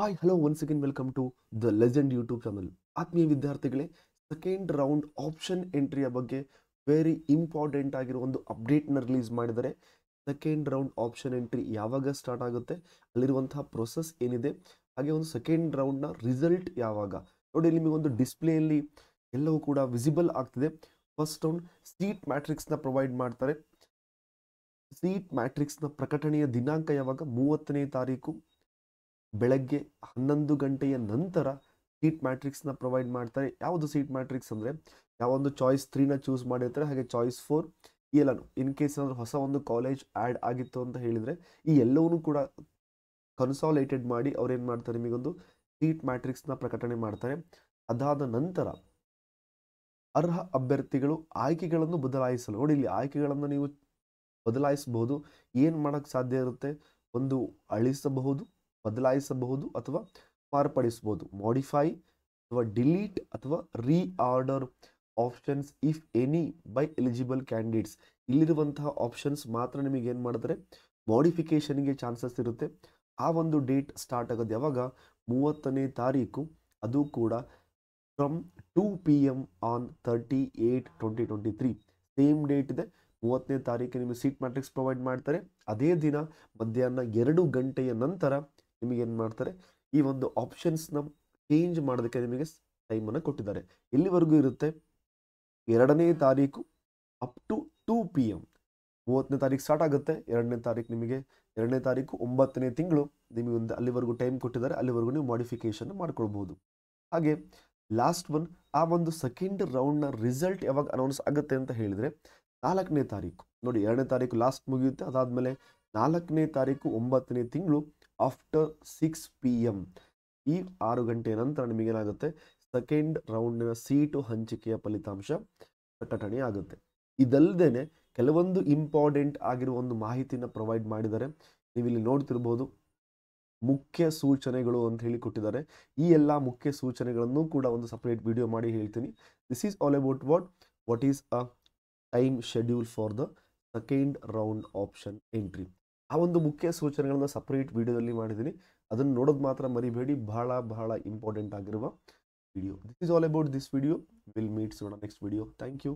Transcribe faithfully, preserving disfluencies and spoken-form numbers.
Hi hello once again welcome to the legend YouTube channel. ಆತ್ಮೀಯ ವಿದ್ಯಾರ್ಥಿಗಳೇ, second round option ಎಂಟ್ರಿಯ ಬಗ್ಗೆ very important ಆಗಿರೋ ಒಂದು ಅಪ್ಡೇಟ್ನ ರಿಲೀಸ್ ಮಾಡಿದರೆ, ಸೆಕೆಂಡ್ ರೌಂಡ್ ಆಪ್ಷನ್ ಎಂಟ್ರಿ ಯಾವಾಗ ಸ್ಟಾರ್ಟ್ ಆಗುತ್ತೆ, ಅಲ್ಲಿರುವಂತಹ ಪ್ರೊಸೆಸ್ ಏನಿದೆ, ಹಾಗೆ ಒಂದು ಸೆಕೆಂಡ್ ರೌಂಡ್ನ ರಿಸಲ್ಟ್ ಯಾವಾಗ ನೋಡಿ ನಿಮಗೊಂದು ಡಿಸ್ಪ್ಲೇಯಲ್ಲಿ ಎಲ್ಲವೂ ಕೂಡ ವಿಸಿಬಲ್ ಆಗ್ತಿದೆ. ಫಸ್ಟ್ ರೌಂಡ್ ಸೀಟ್ ಮ್ಯಾಟ್ರಿಕ್ಸ್ನ ಪ್ರೊವೈಡ್ ಮಾಡ್ತಾರೆ. ಸೀಟ್ ಮ್ಯಾಟ್ರಿಕ್ಸ್ನ ಪ್ರಕಟಣೆಯ ದಿನಾಂಕ ಯಾವಾಗ? ಮೂವತ್ತನೇ ತಾರೀಕು ಬೆಳಗ್ಗೆ ಹನ್ನೊಂದು ಗಂಟೆಯ ನಂತರ ಸೀಟ್ ಮ್ಯಾಟ್ರಿಕ್ಸ್ನ ಪ್ರೊವೈಡ್ ಮಾಡ್ತಾರೆ. ಯಾವುದು ಸೀಟ್ ಮ್ಯಾಟ್ರಿಕ್ಸ್ ಅಂದರೆ, ಯಾವೊಂದು ಚಾಯ್ಸ್ ತ್ರೀನ ಚೂಸ್ ಮಾಡಿರ್ತಾರೆ, ಹಾಗೆ ಚಾಯ್ಸ್ ಫೋರ್ ಈ ಎಲ್ಲನೂ ಇನ್ ಕೇಸ್ ಏನಾದರೂ ಹೊಸ ಒಂದು ಕಾಲೇಜ್ ಆ್ಯಡ್ ಆಗಿತ್ತು ಅಂತ ಹೇಳಿದರೆ ಈ ಎಲ್ಲವನ್ನೂ ಕೂಡ ಕನ್ಸಾಲೇಟೆಡ್ ಮಾಡಿ ಅವ್ರೇನು ಮಾಡ್ತಾರೆ, ನಿಮಗೊಂದು ಸೀಟ್ ಮ್ಯಾಟ್ರಿಕ್ಸ್ನ ಪ್ರಕಟಣೆ ಮಾಡ್ತಾರೆ. ಅದಾದ ನಂತರ ಅರ್ಹ ಅಭ್ಯರ್ಥಿಗಳು ಆಯ್ಕೆಗಳನ್ನು ಬದಲಾಯಿಸಲು, ನೋಡಿ ಇಲ್ಲಿ ಆಯ್ಕೆಗಳನ್ನು ನೀವು ಬದಲಾಯಿಸಬಹುದು. ಏನು ಮಾಡೋಕ್ಕೆ ಸಾಧ್ಯ ಇರುತ್ತೆ, ಒಂದು ಅಳಿಸಬಹುದು, ಬದಲಾಯಿಸಬಹುದು ಅಥವಾ ಮಾರ್ಪಡಿಸಬಹುದು, ಮಾಡಿಫೈ ಅಥವಾ ಡಿಲೀಟ್ ಅಥವಾ reorder options if any by eligible candidates. ಇಲ್ಲಿರುವಂತಹ ಆಪ್ಷನ್ಸ್ ಮಾತ್ರ ನಿಮಗೆ ಏನು ಮಾಡಿದ್ರೆ ಮಾಡಿಫಿಕೇಷನ್ಗೆ ಚಾನ್ಸಸ್ ಇರುತ್ತೆ. ಆ ಒಂದು ಡೇಟ್ ಸ್ಟಾರ್ಟ್ ಆಗೋದು ಯಾವಾಗ? ಮೂವತ್ತನೇ ತಾರೀಕು, ಅದು ಕೂಡ from two P M on thirty eight twenty twenty three. Same date ಇದೆ, ಮೂವತ್ತನೇ ತಾರೀಕು ನಿಮಗೆ ಸೀಟ್ ಮ್ಯಾಟ್ರಿಕ್ಸ್ ಪ್ರೊವೈಡ್ ಮಾಡ್ತಾರೆ. ಅದೇ ದಿನ ಮಧ್ಯಾಹ್ನ ಎರಡು ಗಂಟೆಯ ನಂತರ ನಿಮಗೆ ಏನು ಮಾಡ್ತಾರೆ, ಈ ಒಂದು ಆಪ್ಷನ್ಸ್ನ ಚೇಂಜ್ ಮಾಡೋದಕ್ಕೆ ನಿಮಗೆ ಟೈಮನ್ನು ಕೊಟ್ಟಿದ್ದಾರೆ. ಎಲ್ಲಿವರೆಗೂ ಇರುತ್ತೆ? ಎರಡನೇ ತಾರೀಕು up to two P M. ಮೂವತ್ತನೇ ತಾರೀಕು ಸ್ಟಾರ್ಟ್ ಆಗುತ್ತೆ, ಎರಡನೇ ತಾರೀಕು ನಿಮಗೆ ಎರಡನೇ ತಾರೀಕು ಒಂಬತ್ತನೇ ತಿಂಗಳು ನಿಮಗೆ ಒಂದು ಅಲ್ಲಿವರೆಗೂ ಟೈಮ್ ಕೊಟ್ಟಿದ್ದಾರೆ. ಅಲ್ಲಿವರೆಗೂ ನೀವು ಮಾಡಿಫಿಕೇಷನ್ ಮಾಡ್ಕೊಳ್ಬೋದು. ಹಾಗೆ ಲಾಸ್ಟ್ ಒನ್, ಆ ಒಂದು ಸೆಕೆಂಡ್ ರೌಂಡ್ನ ರಿಸಲ್ಟ್ ಯಾವಾಗ ಅನೌನ್ಸ್ ಆಗುತ್ತೆ ಅಂತ ಹೇಳಿದರೆ ನಾಲ್ಕನೇ ತಾರೀಕು. ನೋಡಿ, ಎರಡನೇ ತಾರೀಕು ಲಾಸ್ಟ್ ಮುಗಿಯುತ್ತೆ, ಅದಾದಮೇಲೆ ನಾಲ್ಕನೇ ತಾರೀಕು ಒಂಬತ್ತನೇ ತಿಂಗಳು ಆಫ್ಟರ್ ಸಿಕ್ಸ್ ಪಿ ಎಮ್, ಈ ಆರು ಗಂಟೆಯ ನಂತರ ನಿಮಗೇನಾಗುತ್ತೆ, ಸೆಕೆಂಡ್ ರೌಂಡಿನ ಸೀಟು ಹಂಚಿಕೆಯ ಫಲಿತಾಂಶ ಪ್ರಕಟಣೆ ಆಗುತ್ತೆ. ಇದಲ್ಲದೆ ಕೆಲವೊಂದು ಇಂಪಾರ್ಟೆಂಟ್ ಆಗಿರುವ ಒಂದು ಮಾಹಿತಿನ ಪ್ರೊವೈಡ್ ಮಾಡಿದ್ದಾರೆ. ನೀವು ಇಲ್ಲಿ ನೋಡ್ತಿರ್ಬೋದು ಮುಖ್ಯ ಸೂಚನೆಗಳು ಅಂತ ಹೇಳಿ ಕೊಟ್ಟಿದ್ದಾರೆ. ಈ ಎಲ್ಲ ಮುಖ್ಯ ಸೂಚನೆಗಳನ್ನು ಕೂಡ ಒಂದು ಸಪ್ರೇಟ್ ವಿಡಿಯೋ ಮಾಡಿ ಹೇಳ್ತೀನಿ. This is all about what what is a time schedule for the second round option entry. ಆ ಒಂದು ಮುಖ್ಯ ಸೂಚನೆಗಳನ್ನು ಸಪ್ರೇಟ್ ವಿಡಿಯೋದಲ್ಲಿ ಮಾಡಿದ್ದೀನಿ, ಅದನ್ನು ನೋಡೋದು ಮಾತ್ರ ಮರಿಬೇಡಿ. ಬಹಳ ಬಹಳ ಇಂಪಾರ್ಟೆಂಟ್ ಆಗಿರುವ video. This is all about this video. Will meet soon on next video. Thank you.